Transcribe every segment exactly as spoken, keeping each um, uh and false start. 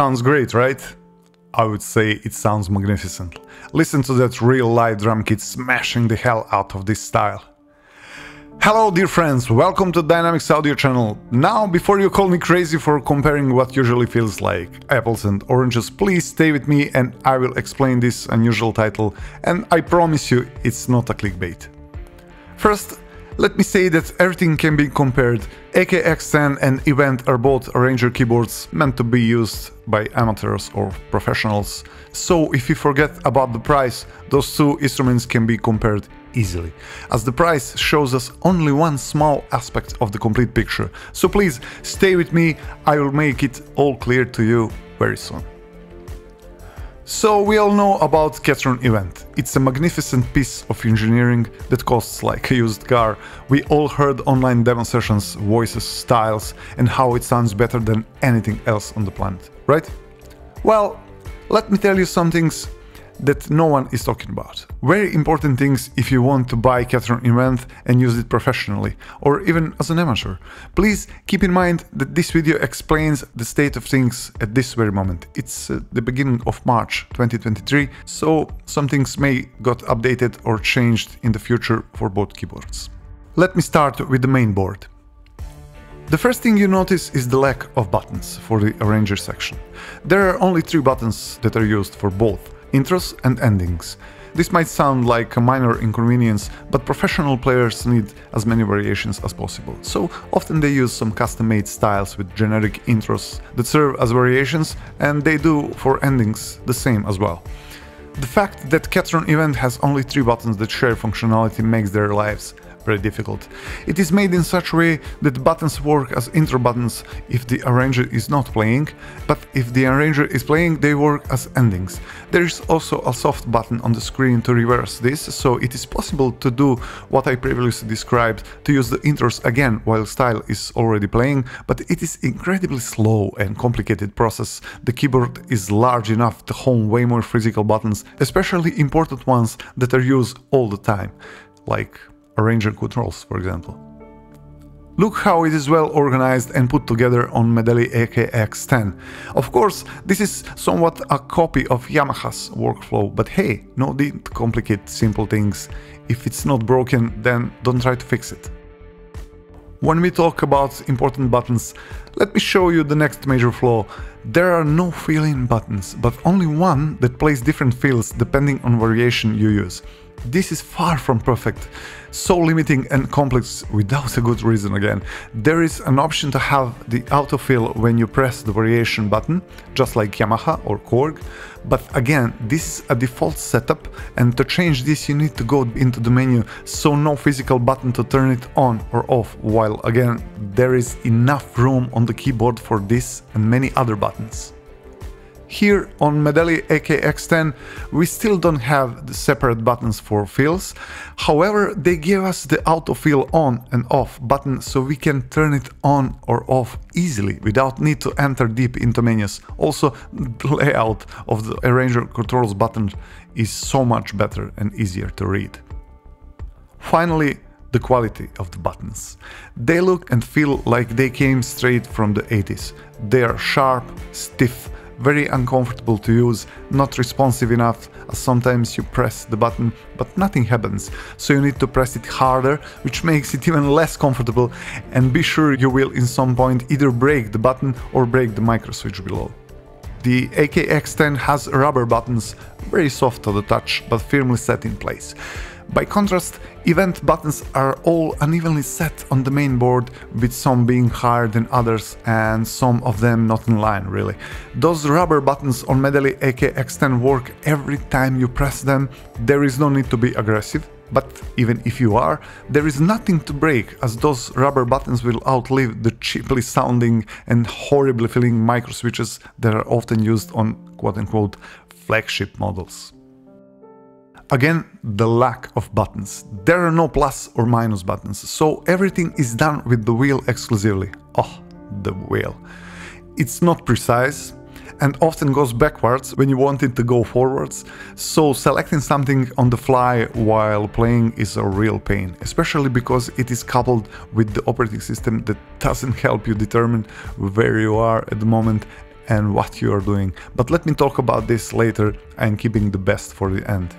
Sounds great, right? I would say it sounds magnificent. Listen to that real live drum kit smashing the hell out of this style. Hello dear friends, welcome to Dynamics Audio channel. Now, before you call me crazy for comparing what usually feels like apples and oranges, please stay with me and I will explain this unusual title, and I promise you it's not a clickbait. First, let me say that everything can be compared. A K X ten and Event are both arranger keyboards meant to be used by amateurs or professionals, so if you forget about the price, those two instruments can be compared easily, as the price shows us only one small aspect of the complete picture. So please stay with me, I will make it all clear to you very soon. So we all know about Ketron Event. It's a magnificent piece of engineering that costs like a used car. We all heard online demo sessions, voices, styles, and how it sounds better than anything else on the planet, right? Well, let me tell you some things that no one is talking about. Very important things if you want to buy Ketron Event and use it professionally, or even as an amateur. Please keep in mind that this video explains the state of things at this very moment. It's uh, the beginning of March twenty twenty-three, so some things may got updated or changed in the future for both keyboards. Let me start with the main board. The first thing you notice is the lack of buttons for the arranger section. There are only three buttons that are used for both intros and endings. This might sound like a minor inconvenience, but professional players need as many variations as possible, so often they use some custom-made styles with generic intros that serve as variations, and they do for endings the same as well. The fact that Ketron Event has only three buttons that share functionality makes their lives very difficult. It is made in such a way that buttons work as intro buttons if the arranger is not playing, but if the arranger is playing, they work as endings. There is also a soft button on the screen to reverse this, so it is possible to do what I previously described, to use the intros again while style is already playing, but it is incredibly slow and complicated process. The keyboard is large enough to hold way more physical buttons, especially important ones that are used all the time, like arranger controls, for example. Look how it is well organized and put together on Medeli A K X ten. Of course, this is somewhat a copy of Yamaha's workflow, but hey, no need to complicate simple things. If it's not broken, then don't try to fix it. When we talk about important buttons, let me show you the next major flaw. There are no fill-in buttons, but only one that plays different fills depending on variation you use. This is far from perfect, so limiting and complex without a good reason again. There is an option to have the autofill when you press the variation button, just like Yamaha or Korg, but again, this is a default setup, and to change this you need to go into the menu, so no physical button to turn it on or off, while again, there is enough room on the keyboard for this and many other buttons. Here on Medeli A K X ten we still don't have the separate buttons for fills, however they give us the autofill on and off button so we can turn it on or off easily without need to enter deep into menus. Also the layout of the arranger controls button is so much better and easier to read. Finally, the quality of the buttons. They look and feel like they came straight from the eighties. They are sharp, stiff, very uncomfortable to use, not responsive enough, as sometimes you press the button but nothing happens, so you need to press it harder, which makes it even less comfortable, and be sure you will in some point either break the button or break the micro switch below. The A K X ten has rubber buttons, very soft to the touch but firmly set in place. By contrast, event buttons are all unevenly set on the main board, with some being higher than others and some of them not in line really. Those rubber buttons on Medeli A K X ten work every time you press them, there is no need to be aggressive, but even if you are, there is nothing to break, as those rubber buttons will outlive the cheaply sounding and horribly feeling micro switches that are often used on quote-unquote flagship models. Again, the lack of buttons. There are no plus or minus buttons, so everything is done with the wheel exclusively. Oh, the wheel. It's not precise and often goes backwards when you want it to go forwards, so selecting something on the fly while playing is a real pain, especially because it is coupled with the operating system that doesn't help you determine where you are at the moment and what you are doing, but let me talk about this later. I'm keeping the best for the end.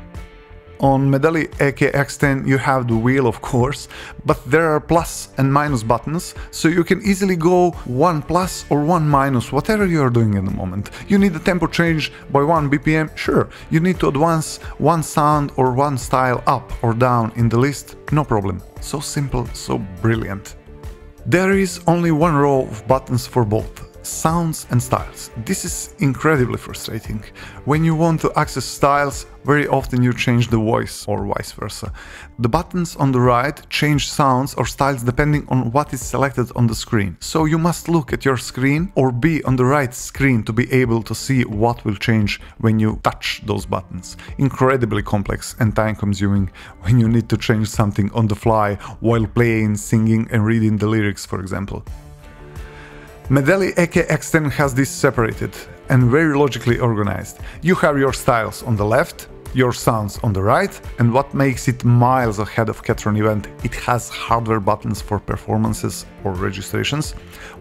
On Medeli A K X ten you have the wheel, of course, but there are plus and minus buttons, so you can easily go one plus or one minus, whatever you are doing in the moment. You need the tempo change by one B P M, sure. You need to advance one sound or one style up or down in the list, no problem. So simple, so brilliant. There is only one row of buttons for both sounds and styles. This is incredibly frustrating. When you want to access styles, very often you change the voice or vice versa. The buttons on the right change sounds or styles depending on what is selected on the screen. So you must look at your screen or be on the right screen to be able to see what will change when you touch those buttons. Incredibly complex and time-consuming when you need to change something on the fly while playing, singing and reading the lyrics, for example. Medeli A K X ten has this separated and very logically organized. You have your styles on the left, your sounds on the right, and what makes it miles ahead of Ketron Event, it has hardware buttons for performances or registrations,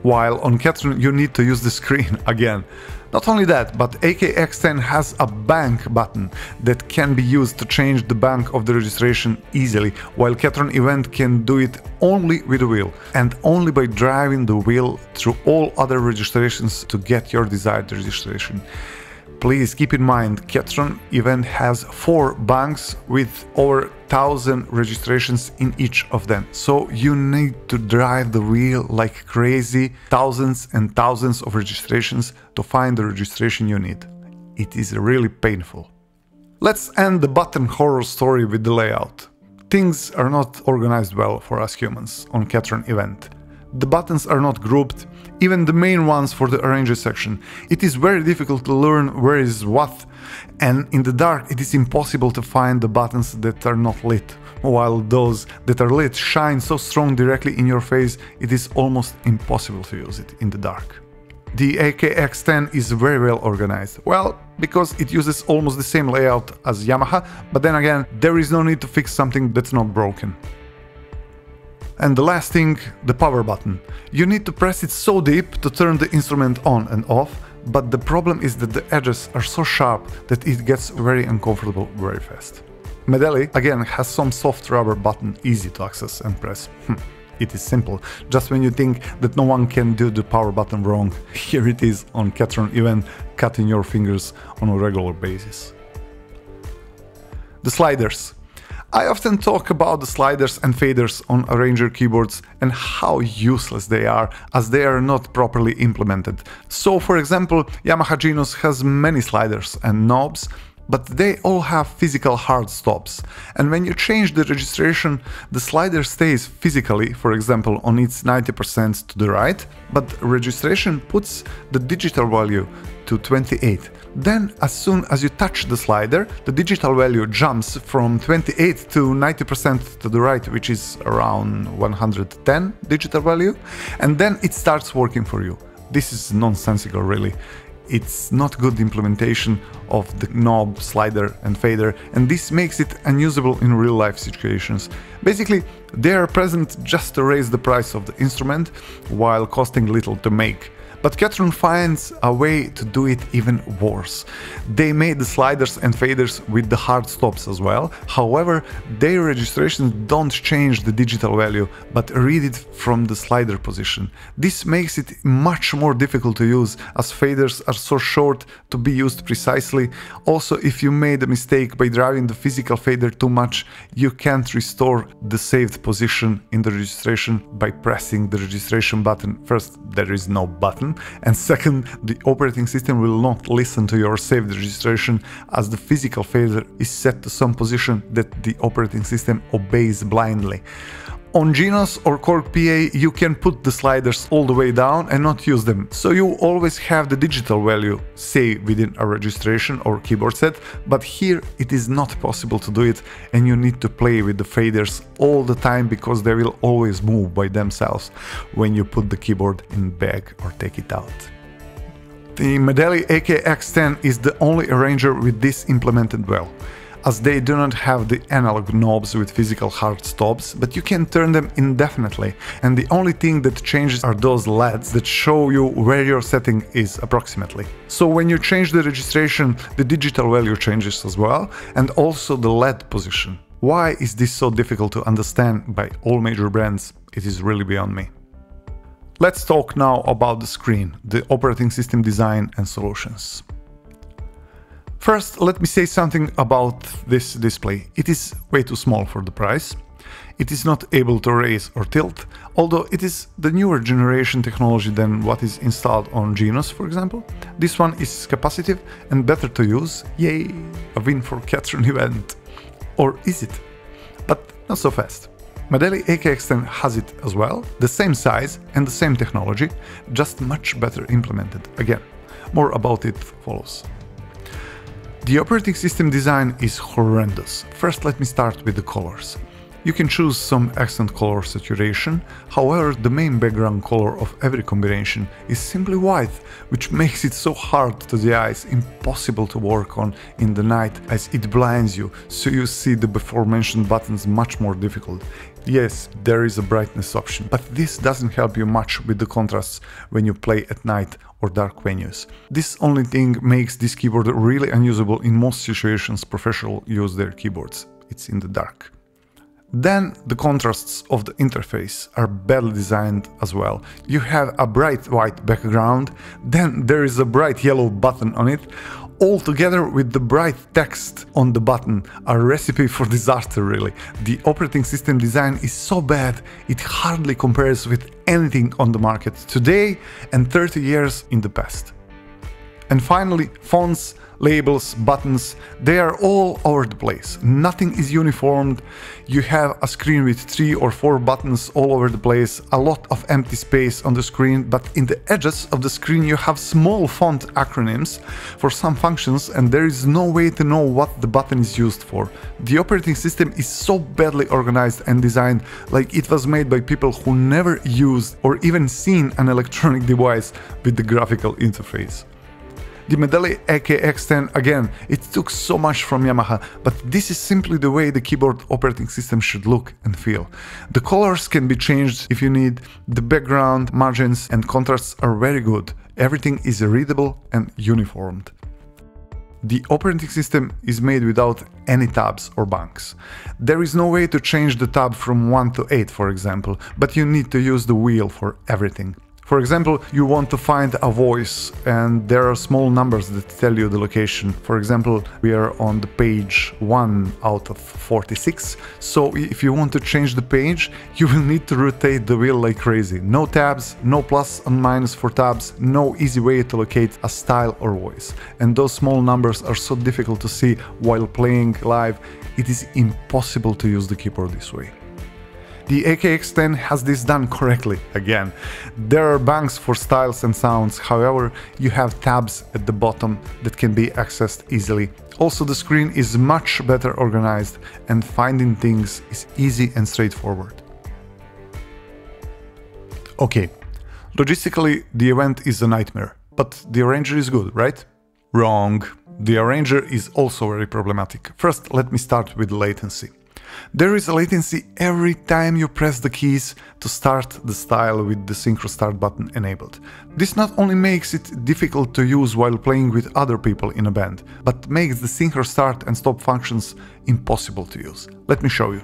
while on Ketron you need to use the screen again. Not only that, but A K X ten has a bank button that can be used to change the bank of the registration easily, while Ketron Event can do it only with the wheel, and only by driving the wheel through all other registrations to get your desired registration. Please keep in mind, Ketron Event has four banks with over one thousand registrations in each of them. So you need to drive the wheel like crazy, thousands and thousands of registrations to find the registration you need. It is really painful. Let's end the button horror story with the layout. Things are not organized well for us humans on Ketron Event. The buttons are not grouped, even the main ones for the arranger section. It is very difficult to learn where is what, and in the dark it is impossible to find the buttons that are not lit, while those that are lit shine so strong directly in your face, it is almost impossible to use it in the dark. The A K X ten is very well organized. Well, because it uses almost the same layout as Yamaha, but then again, there is no need to fix something that's not broken. And the last thing, the power button. You need to press it so deep to turn the instrument on and off, but the problem is that the edges are so sharp that it gets very uncomfortable very fast. Medeli again has some soft rubber button, easy to access and press. Hm, it is simple. Just when you think that no one can do the power button wrong, here it is on Ketron Event, cutting your fingers on a regular basis. The sliders. I often talk about the sliders and faders on arranger keyboards and how useless they are, as they are not properly implemented. So, for example, Yamaha Genos has many sliders and knobs, but they all have physical hard stops. And when you change the registration, the slider stays physically, for example, on its ninety percent to the right, but registration puts the digital value to twenty-eight. Then, as soon as you touch the slider, the digital value jumps from twenty-eight to ninety percent to the right, which is around one hundred ten digital value, and then it starts working for you. This is nonsensical, really. It's not good implementation of the knob, slider and fader, and this makes it unusable in real-life situations. Basically, they are present just to raise the price of the instrument, while costing little to make. But Ketron finds a way to do it even worse. They made the sliders and faders with the hard stops as well. However, their registrations don't change the digital value, but read it from the slider position. This makes it much more difficult to use, as faders are so short to be used precisely. Also, if you made a mistake by driving the physical fader too much, you can't restore the saved position in the registration by pressing the registration button. First, there is no button. And second, the operating system will not listen to your saved registration, as the physical fader is set to some position that the operating system obeys blindly. On Genos or Korg P A you can put the sliders all the way down and not use them, so you always have the digital value, say within a registration or keyboard set, but here it is not possible to do it and you need to play with the faders all the time because they will always move by themselves when you put the keyboard in bag or take it out. The Medeli A K X ten is the only arranger with this implemented well. as they do not have the analog knobs with physical hard stops, but you can turn them indefinitely, and the only thing that changes are those L E Ds that show you where your setting is approximately. So when you change the registration, the digital value changes as well, and also the L E D position. Why is this so difficult to understand by all major brands? It is really beyond me. Let's talk now about the screen, the operating system design and solutions. First, let me say something about this display. It is way too small for the price. It is not able to raise or tilt, although it is the newer generation technology than what is installed on Genos, for example. This one is capacitive and better to use. Yay, a win for Ketron Event. Or is it? But not so fast. Medeli A K X ten has it as well, the same size and the same technology, just much better implemented. Again, more about it follows. The operating system design is horrendous. First, let me start with the colors. You can choose some accent color saturation, however the main background color of every combination is simply white, which makes it so hard to the eyes, impossible to work on in the night as it blinds you, so you see the before mentioned buttons much more difficult. Yes, there is a brightness option, but this doesn't help you much with the contrasts when you play at night or dark venues. This only thing makes this keyboard really unusable in most situations professionals use their keyboards. It's in the dark. Then the contrasts of the interface are badly designed as well. You have a bright white background, then there is a bright yellow button on it, all together with the bright text on the button, a recipe for disaster really. The operating system design is so bad, it hardly compares with anything on the market today and thirty years in the past. And finally, fonts, labels, buttons, they are all over the place. Nothing is uniformed. You have a screen with three or four buttons all over the place, a lot of empty space on the screen, but in the edges of the screen you have small font acronyms for some functions and there is no way to know what the button is used for. The operating system is so badly organized and designed, like it was made by people who never used or even seen an electronic device with the graphical interface. The Medeli A K X ten, again, it took so much from Yamaha, but this is simply the way the keyboard operating system should look and feel. The colors can be changed if you need, the background, margins and contrasts are very good, everything is readable and uniformed. The operating system is made without any tabs or banks. There is no way to change the tab from one to eight, for example, but you need to use the wheel for everything. For example, you want to find a voice and there are small numbers that tell you the location. For example, we are on the page one out of forty-six. So if you want to change the page, you will need to rotate the wheel like crazy. No tabs, no plus and minus for tabs, no easy way to locate a style or voice. And those small numbers are so difficult to see while playing live. It is impossible to use the keyboard this way. The A K X ten has this done correctly, again. There are banks for styles and sounds, however, you have tabs at the bottom that can be accessed easily. Also, the screen is much better organized and finding things is easy and straightforward. Okay, logistically, the event is a nightmare, but the arranger is good, right? Wrong. The arranger is also very problematic. First, let me start with latency. There is a latency every time you press the keys to start the style with the Synchro Start button enabled. This not only makes it difficult to use while playing with other people in a band, but makes the Synchro Start and Stop functions impossible to use. Let me show you.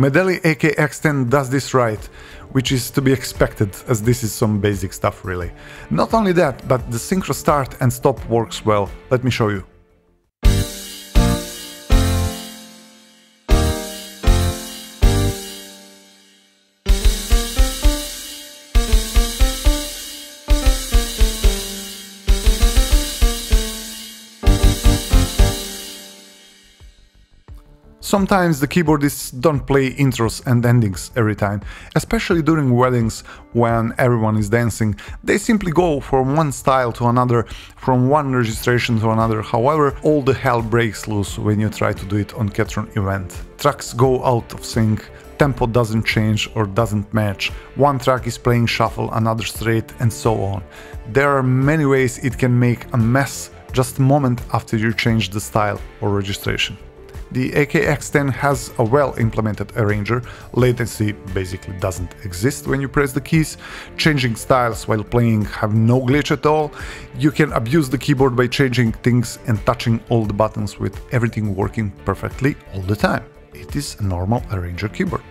Medeli A K X ten does this right, which is to be expected as this is some basic stuff really. Not only that, but the Synchro Start and Stop works well. Let me show you. Sometimes the keyboardists don't play intros and endings every time, especially during weddings when everyone is dancing. They simply go from one style to another, from one registration to another. However, all the hell breaks loose when you try to do it on Ketron Event. Tracks go out of sync, tempo doesn't change or doesn't match, one track is playing shuffle, another straight, and so on. There are many ways it can make a mess just a moment after you change the style or registration. The A K X ten has a well-implemented arranger, latency basically doesn't exist when you press the keys, changing styles while playing have no glitch at all, you can abuse the keyboard by changing things and touching all the buttons with everything working perfectly all the time. It is a normal arranger keyboard.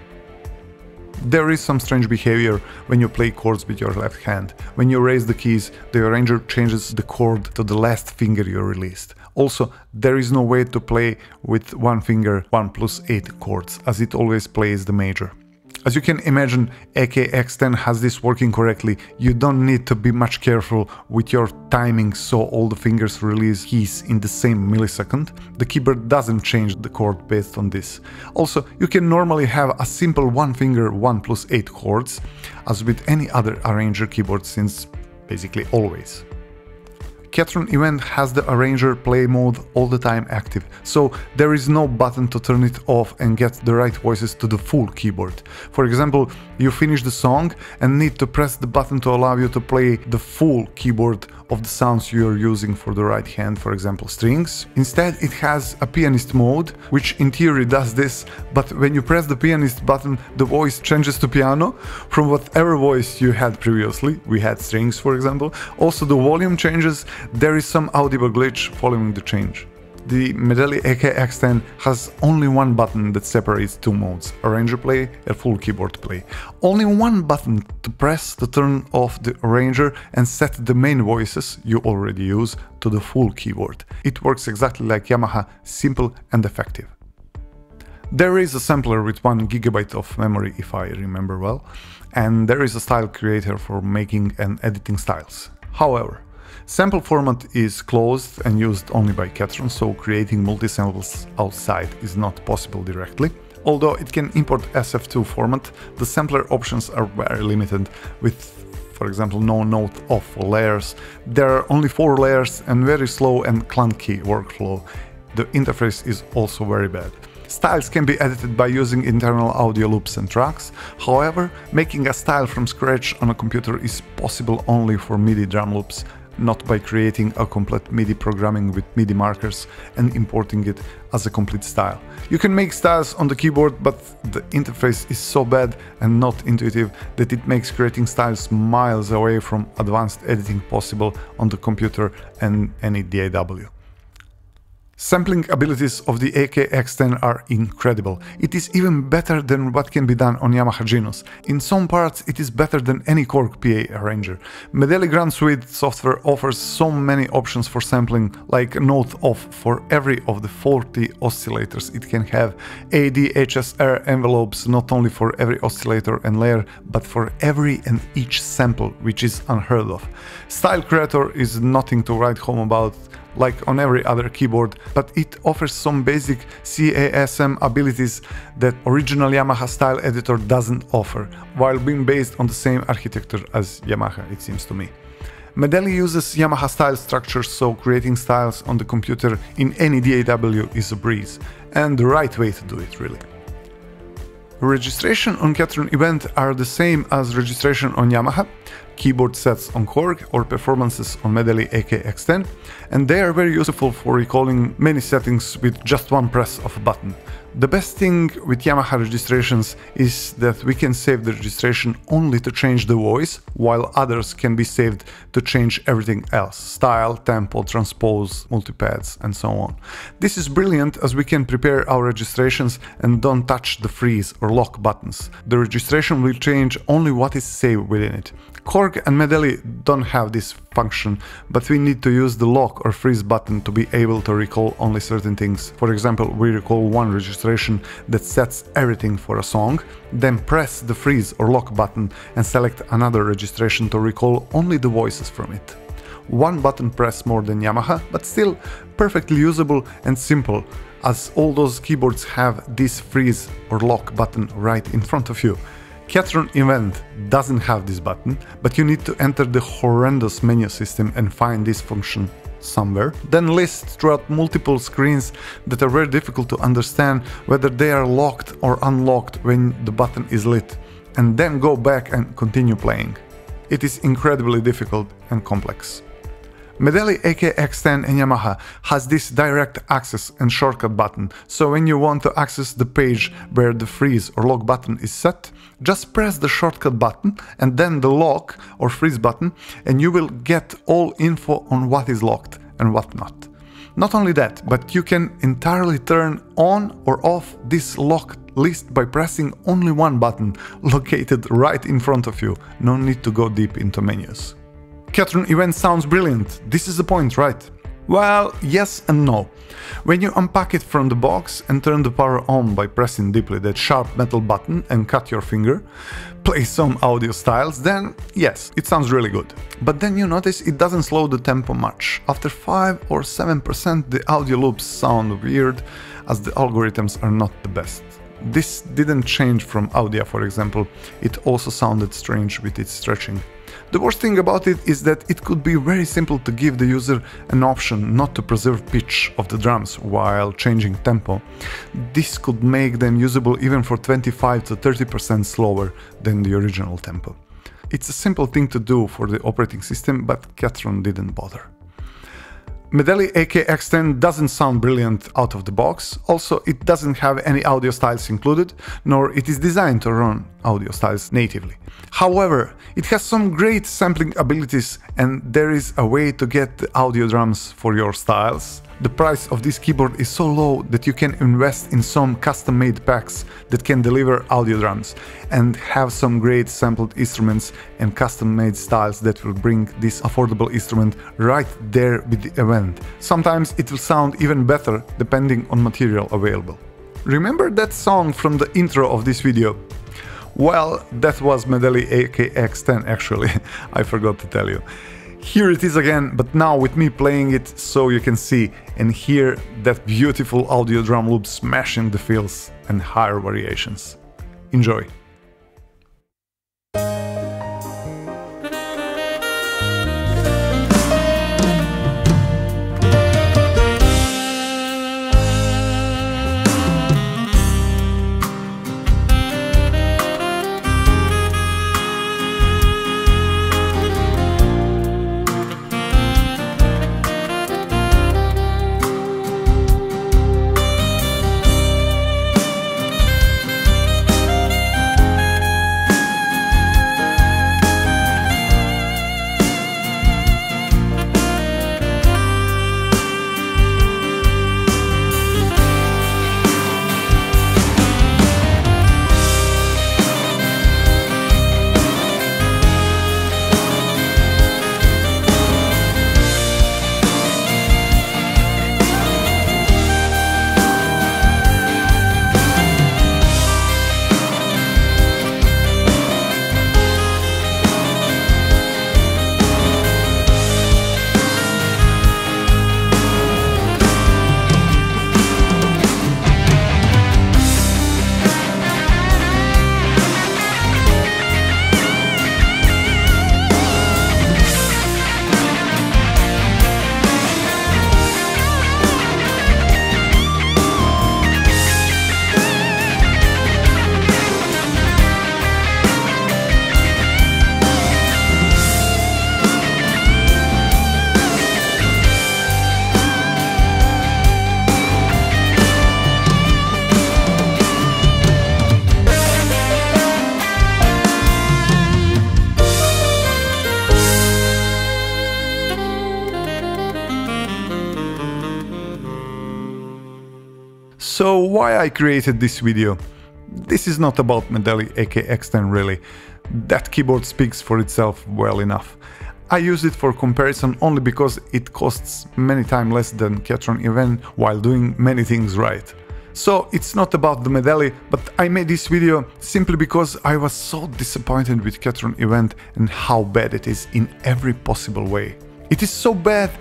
There is some strange behavior when you play chords with your left hand. When you raise the keys, the arranger changes the chord to the last finger you released. Also, there is no way to play with one finger one plus eight chords, as it always plays the major. As you can imagine, A K X ten has this working correctly. You don't need to be much careful with your timing, so all the fingers release keys in the same millisecond. The keyboard doesn't change the chord based on this. Also, you can normally have a simple one finger one plus eight chords, as with any other arranger keyboard since basically always. Ketron Event has the arranger play mode all the time active, so there is no button to turn it off and get the right voices to the full keyboard. For example, you finish the song and need to press the button to allow you to play the full keyboard of the sounds you are using for the right hand, for example strings. Instead, it has a pianist mode, which in theory does this, but when you press the pianist button, the voice changes to piano from whatever voice you had previously. We had strings, for example. Also, the volume changes. There is some audible glitch following the change. The Medeli A K X ten has only one button that separates two modes, arranger play and full keyboard play. Only one button to press to turn off the arranger and set the main voices you already use to the full keyboard. It works exactly like Yamaha, simple and effective. There is a sampler with one gigabyte of memory, if I remember well, and there is a style creator for making and editing styles. However, sample format is closed and used only by Ketron, so creating multi-samples outside is not possible directly. Although it can import S F two format, the sampler options are very limited, with, for example, no note off layers. There are only four layers and very slow and clunky workflow. The interface is also very bad. Styles can be edited by using internal audio loops and tracks. However, making a style from scratch on a computer is possible only for MIDI drum loops, not by creating a complete MIDI programming with MIDI markers and importing it as a complete style. You can make styles on the keyboard, but the interface is so bad and not intuitive that it makes creating styles miles away from advanced editing possible on the computer and any D A W. Sampling abilities of the A K X ten are incredible. It is even better than what can be done on Yamaha Genos. In some parts it is better than any Korg P A arranger. Medeli Grand Suite software offers so many options for sampling, like note off for every of the forty oscillators it can have, A D H S R envelopes not only for every oscillator and layer, but for every and each sample, which is unheard of. Style Creator is nothing to write home about, like on every other keyboard, but it offers some basic C A S M abilities that original Yamaha style editor doesn't offer, while being based on the same architecture as Yamaha, it seems to me. Medeli uses Yamaha style structures, so creating styles on the computer in any D A W is a breeze, and the right way to do it, really. Registration on Ketron Event are the same as registration on Yamaha, keyboard sets on Korg or performances on Medeli A K X ten, and they are very useful for recalling many settings with just one press of a button. The best thing with Yamaha registrations is that we can save the registration only to change the voice, while others can be saved to change everything else: style, tempo, transpose, multipads, and so on. This is brilliant as we can prepare our registrations and don't touch the freeze or lock buttons. The registration will change only what is saved within it. Korg and Medeli don't have this function, but we need to use the lock or freeze button to be able to recall only certain things. For example, we recall one registration that sets everything for a song, then press the freeze or lock button and select another registration to recall only the voices from it. One button press more than Yamaha, but still perfectly usable and simple, as all those keyboards have this freeze or lock button right in front of you. Ketron Event doesn't have this button, but you need to enter the horrendous menu system and find this function somewhere. Then list throughout multiple screens that are very difficult to understand whether they are locked or unlocked when the button is lit, and then go back and continue playing. It is incredibly difficult and complex. Medeli A K X ten and Yamaha has this direct access and shortcut button, so when you want to access the page where the freeze or lock button is set, just press the shortcut button and then the lock or freeze button, and you will get all info on what is locked and what not. Not only that, but you can entirely turn on or off this locked list by pressing only one button located right in front of you, no need to go deep into menus. Ketron Event sounds brilliant, this is the point, right? Well, yes and no. When you unpack it from the box and turn the power on by pressing deeply that sharp metal button and cut your finger, play some audio styles, then yes, it sounds really good. But then you notice it doesn't slow the tempo much. After five or seven percent the audio loops sound weird, as the algorithms are not the best. This didn't change from Audya, for example, it also sounded strange with its stretching. The worst thing about it is that it could be very simple to give the user an option not to preserve pitch of the drums while changing tempo. This could make them usable even for twenty-five to thirty percent slower than the original tempo. It's a simple thing to do for the operating system, but Ketron didn't bother. Medeli A K X ten doesn't sound brilliant out of the box, also it doesn't have any audio styles included, nor it is designed to run audio styles natively. However, it has some great sampling abilities and there is a way to get the audio drums for your styles. The price of this keyboard is so low that you can invest in some custom-made packs that can deliver audio drums and have some great sampled instruments and custom-made styles that will bring this affordable instrument right there with the event. Sometimes it will sound even better depending on material available. Remember that song from the intro of this video? Well, that was Medeli A K X ten actually, I forgot to tell you. Here it is again, but now with me playing it so you can see and hear that beautiful audio drum loop smashing the fills and higher variations. Enjoy! So why I created this video? This is not about Medeli A K X ten really, that keyboard speaks for itself well enough. I use it for comparison only because it costs many times less than Ketron Event while doing many things right. So it's not about the Medeli, but I made this video simply because I was so disappointed with Ketron Event and how bad it is in every possible way. It is so bad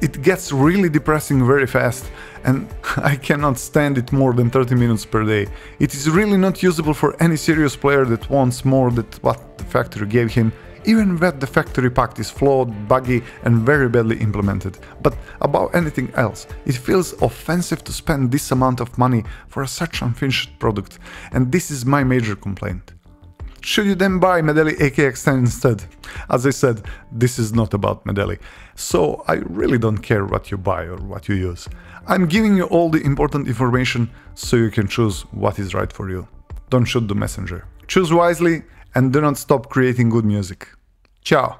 It gets really depressing very fast, and I cannot stand it more than thirty minutes per day. It is really not usable for any serious player that wants more than what the factory gave him, even when the factory pack is flawed, buggy and very badly implemented. But above anything else, it feels offensive to spend this amount of money for such an unfinished product, and this is my major complaint. Should you then buy Medeli A K X ten instead? As I said, this is not about Medeli, so I really don't care what you buy or what you use. I'm giving you all the important information so you can choose what is right for you. Don't shoot the messenger. Choose wisely and do not stop creating good music. Ciao!